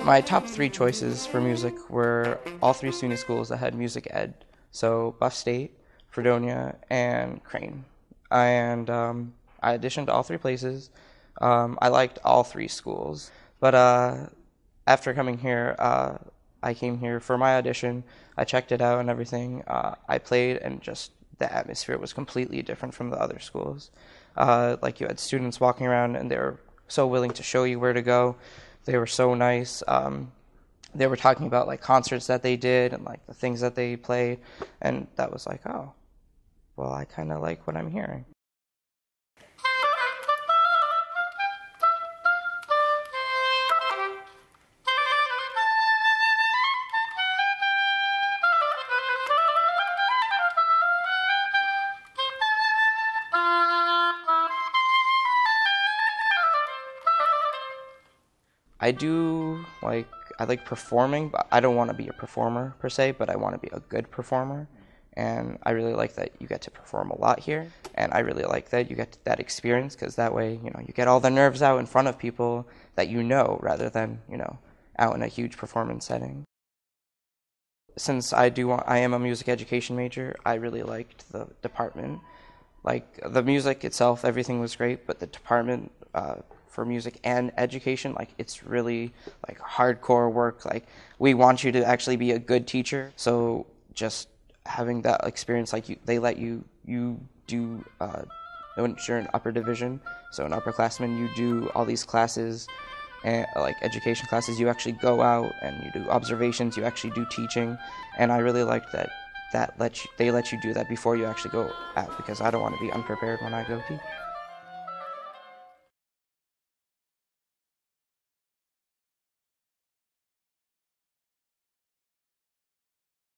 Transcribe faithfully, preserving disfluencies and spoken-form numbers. My top three choices for music were all three SUNY schools that had music ed. So Buffalo State, Fredonia, and Crane. And um, I auditioned to all three places. Um, I liked all three schools. But uh, after coming here, uh, I came here for my audition. I checked it out and everything. Uh, I played, and just the atmosphere was completely different from the other schools. Uh, like, you had students walking around, and they were so willing to show you where to go. They were so nice. Um, they were talking about like concerts that they did and like the things that they played, and that was like, oh, well, I kind of like what I'm hearing. I do like, I like performing, but I don't want to be a performer per se, but I want to be a good performer. And I really like that you get to perform a lot here. And I really like that you get that experience, because that way, you know, you get all the nerves out in front of people that you know, rather than, you know, out in a huge performance setting. Since I do want, I am a music education major, I really liked the department. Like, the music itself, everything was great, but the department, uh, for music and education, like, it's really like hardcore work. Like, we want you to actually be a good teacher. So just having that experience, like, you, they let you you do uh, once you're an upper division, so an upperclassman, you do all these classes and like education classes. You actually go out and you do observations. You actually do teaching, and I really liked that. That let you, they let you do that before you actually go out, because I don't want to be unprepared when I go teach.